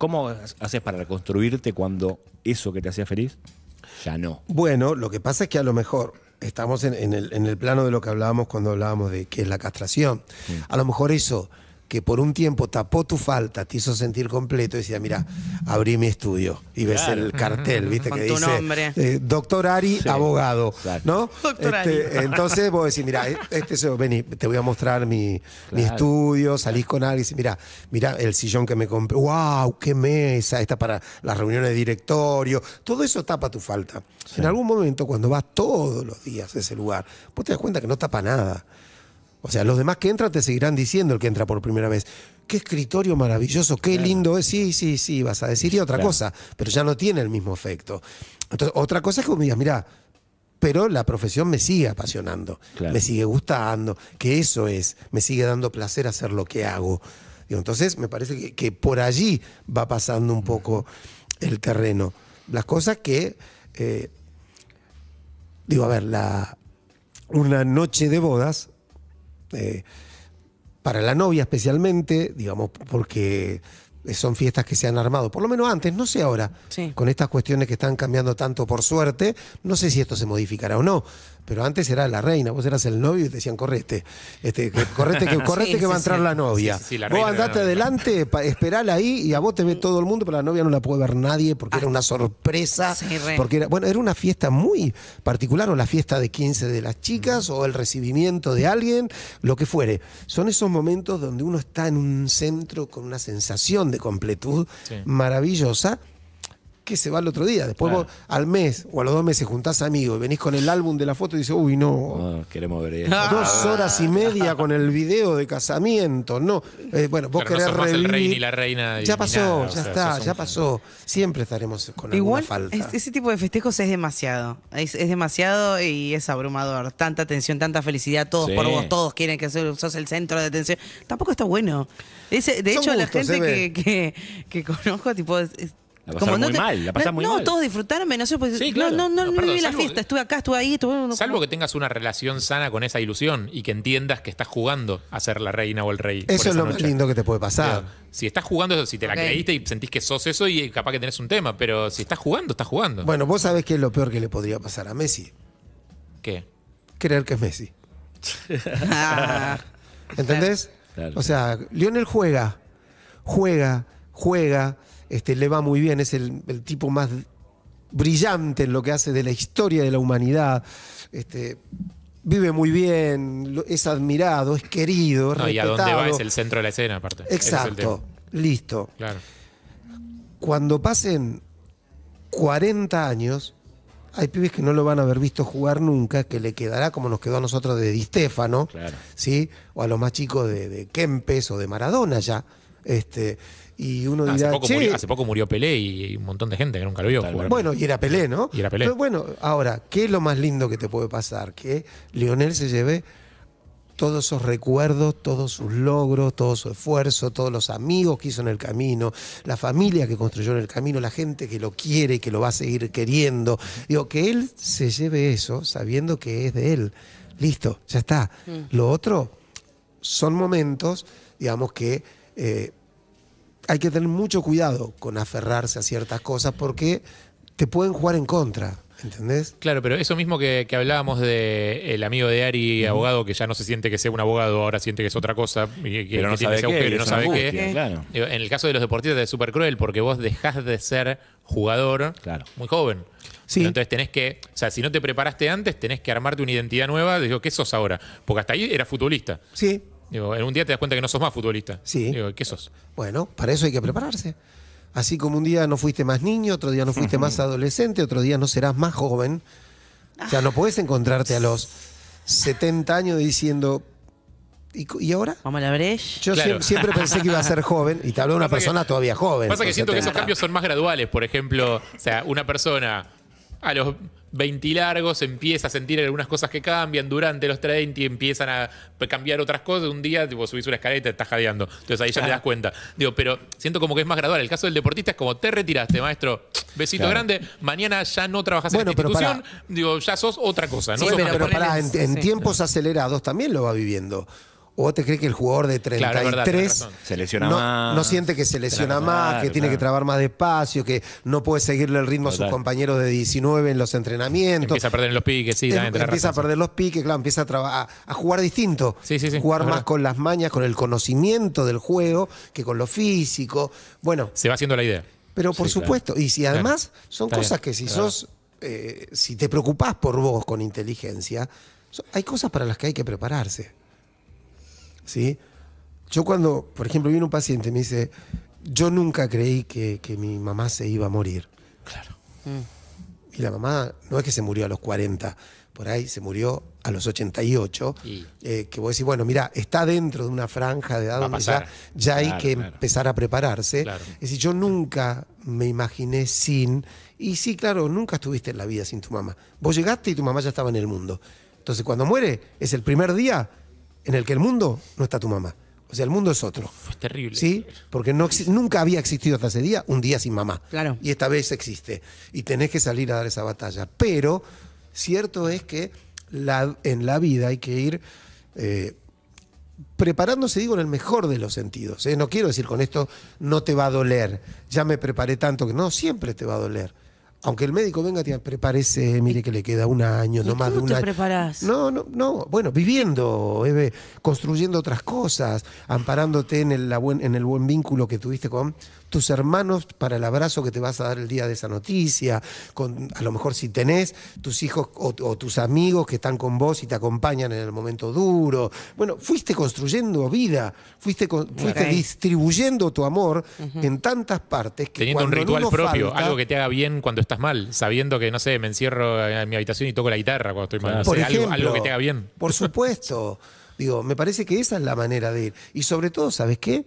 ¿Cómo haces para reconstruirte cuando eso que te hacía feliz ya no? Bueno, lo que pasa es que a lo mejor estamos en el plano de lo que hablábamos cuando hablábamos de qué es la castración. Sí. A lo mejor eso que por un tiempo tapó tu falta, te hizo sentir completo, y decía, mira, abrí mi estudio, y ves el cartel, ¿viste? Que dice, doctor Ari, sí, abogado, claro, ¿no? Doctor Ari. Entonces vos decís, mira, vení, te voy a mostrar mi estudio, salís con alguien, y decís, mira el sillón que me compré, wow, qué mesa, esta para las reuniones de directorio, todo eso tapa tu falta. Sí. En algún momento, cuando vas todos los días a ese lugar, vos te das cuenta que no tapa nada. O sea, los demás que entran te seguirán diciendo, el que entra por primera vez, qué escritorio maravilloso, qué lindo es, sí, vas a decir, y otra cosa, pero ya no tiene el mismo efecto. Entonces, otra cosa es que vos me digas, mirá, pero la profesión me sigue apasionando, me sigue gustando, que eso es, me sigue dando placer hacer lo que hago. Y entonces, me parece que por allí va pasando un poco el terreno. Las cosas que, digo, a ver, una noche de bodas, para la novia especialmente, digamos, porque son fiestas que se han armado, por lo menos antes, no sé ahora, con estas cuestiones que están cambiando tanto por suerte, no sé si esto se modificará o no, pero antes era la reina, vos eras el novio y te decían, correte, correte que va a entrar la novia, la reina, vos andate adelante, esperala ahí, y a vos te ve todo el mundo, pero la novia no la puede ver nadie, porque era una sorpresa, porque era, bueno, era una fiesta muy particular, o la fiesta de 15 de las chicas, o el recibimiento de alguien, lo que fuere. Son esos momentos donde uno está en un centro con una sensación de completud maravillosa que se va el otro día. Después vos al mes o a los 2 meses juntás amigos y venís con el álbum de la foto y dices, uy, no queremos ver eso. 2 horas y media con el video de casamiento. Bueno, vos pero querés no revivir. El rey ni la reina. Ya pasó, ya está, ya pasó. Siempre estaremos con igual alguna falta. Ese tipo de festejos es demasiado. Es demasiado y es abrumador. Tanta atención, tanta felicidad, todos por vos, todos quieren que sos el centro de atención. Tampoco está bueno. De hecho, la gente que conozco, tipo, la pasaron muy mal, la pasaron muy mal. No, todos disfrutaron menos yo, pues, no viví la fiesta, estuve acá, estuve ahí. Salvo que tengas una relación sana con esa ilusión y que entiendas que estás jugando a ser la reina o el rey. Eso es lo más lindo que te puede pasar. Si estás jugando eso, si te la creíste y sentís que sos eso y capaz que tenés un tema, pero si estás jugando, estás jugando. Bueno, vos sabés que es lo peor que le podría pasar a Messi. ¿Qué? Creer que es Messi. ¿Entendés? Claro. O sea, Lionel juega. Le va muy bien, es el tipo más brillante en lo que hace de la historia de la humanidad. Vive muy bien, es admirado, es querido, es respetado. Y a dónde va es el centro de la escena, aparte. Exacto, listo. Claro. Cuando pasen 40 años, hay pibes que no lo van a haber visto jugar nunca, que le quedará como nos quedó a nosotros de Di Stéfano, ¿sí? O a los más chicos de Kempes o de Maradona ya. Y uno dirá, hace poco murió Pelé y un montón de gente que nunca lo vio jugar. Bueno, y era Pelé, ¿no? Y era Pelé. Pero bueno, ahora, ¿qué es lo más lindo que te puede pasar? Que Lionel se lleve todos sus recuerdos, todos sus logros, todo su esfuerzo, todos los amigos que hizo en el camino, la familia que construyó en el camino, la gente que lo quiere y que lo va a seguir queriendo. Digo, que él se lleve eso sabiendo que es de él. Listo, ya está. Lo otro son momentos, digamos, que hay que tener mucho cuidado con aferrarse a ciertas cosas porque te pueden jugar en contra, ¿entendés? Claro, pero eso mismo que hablábamos de el amigo de Ari, abogado, que ya no se siente que sea un abogado, ahora siente que es otra cosa, y que no tiene ese agujero, no sabe qué. Claro. En el caso de los deportistas es súper cruel porque vos dejás de ser jugador muy joven. Sí. Entonces tenés que, o sea, si no te preparaste antes, tenés que armarte una identidad nueva. Digo, ¿qué sos ahora? Porque hasta ahí eras futbolista. Sí. Digo, en un día te das cuenta que no sos más futbolista. Sí. Digo, ¿qué sos? Bueno, para eso hay que prepararse. Así como un día no fuiste más niño, otro día no fuiste más adolescente, otro día no serás más joven. O sea, no podés encontrarte a los 70 años diciendo, ¿y ahora? Vamos a la brecha. Yo siempre pensé que iba a ser joven y te habló una persona todavía joven. Pasa que siento que esos cambios son más graduales. Por ejemplo, o sea, una persona a los 20 largos empieza a sentir algunas cosas que cambian durante los 30 y empiezan a cambiar otras cosas. Un día tipo, subís una escalera y te estás jadeando. Entonces ahí ya te das cuenta. Digo, pero siento como que es más gradual. El caso del deportista es como te retiraste, maestro. Besito grande. Mañana ya no trabajás en la institución. Digo, ya sos otra cosa. No sos pero pará, en tiempos acelerados también lo va viviendo. ¿O vos te crees que el jugador de 33 se lesiona más? No siente que se lesiona más, que tiene que trabajar más despacio, que no puede seguirle el ritmo a sus compañeros de 19 en los entrenamientos. Empieza a perder los piques, sí. Empieza a perder los piques, claro, empieza a jugar distinto. Sí, sí, sí. Jugar más con las mañas, con el conocimiento del juego, que con lo físico. Bueno. Se va haciendo la idea. Pero por supuesto. Claro. Y si además son cosas que si sos... si te preocupás por vos con inteligencia, hay cosas para las que hay que prepararse. ¿Sí? Yo cuando, por ejemplo, vino un paciente y me dice, yo nunca creí que mi mamá se iba a morir. Claro. Mm. Y la mamá no es que se murió a los 40, por ahí se murió a los 88, y... que vos decís, bueno, mira, está dentro de una franja de edad donde ya hay que empezar a prepararse. Claro. Es decir, yo nunca me imaginé sin, y sí, claro, nunca estuviste en la vida sin tu mamá. Vos llegaste y tu mamá ya estaba en el mundo. Entonces, cuando muere, es el primer día en el que el mundo no está tu mamá. O sea, el mundo es otro. Es terrible. ¿Sí? Porque no, nunca había existido hasta ese día un día sin mamá. Claro. Y esta vez existe. Y tenés que salir a dar esa batalla. Pero cierto es que en la vida hay que ir preparándose, digo, en el mejor de los sentidos. No quiero decir con esto, no te va a doler. Ya me preparé tanto que no, siempre te va a doler. Aunque el médico venga y te diga, prepárese, mire que le queda un año, no más de un año. ¿Cómo te preparás? No, no, no. Bueno, viviendo, construyendo otras cosas, amparándote en el buen vínculo que tuviste con tus hermanos para el abrazo que te vas a dar el día de esa noticia, a lo mejor si tenés tus hijos o tus amigos que están con vos y te acompañan en el momento duro. Bueno, fuiste construyendo vida, fuiste distribuyendo tu amor en tantas partes. Que teniendo un ritual propio, algo que te haga bien cuando estás mal, sabiendo que, no sé, me encierro en mi habitación y toco la guitarra cuando estoy mal. Por ejemplo, algo que te haga bien. Por supuesto. Digo, me parece que esa es la manera de ir. Y sobre todo, ¿sabes qué?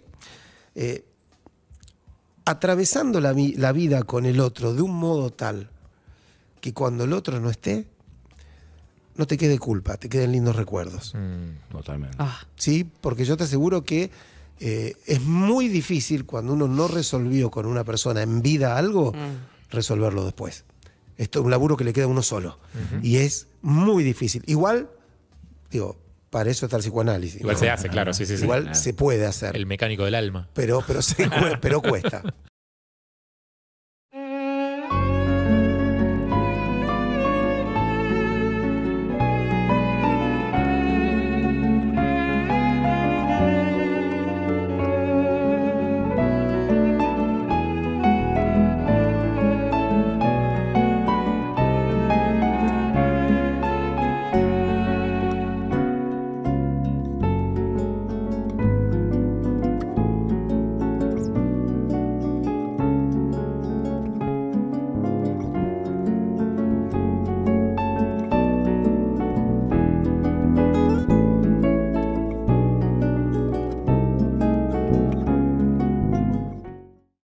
Atravesando la vida con el otro de un modo tal que cuando el otro no esté, no te quede culpa, te queden lindos recuerdos. Totalmente. Sí, porque yo te aseguro que es muy difícil cuando uno no resolvió con una persona en vida algo... resolverlo después. Esto es un laburo que le queda a uno solo. Y es muy difícil. Igual, digo, para eso está el psicoanálisis. Igual se hace, claro. Sí, sí, igual se puede hacer. El mecánico del alma. Pero cuesta.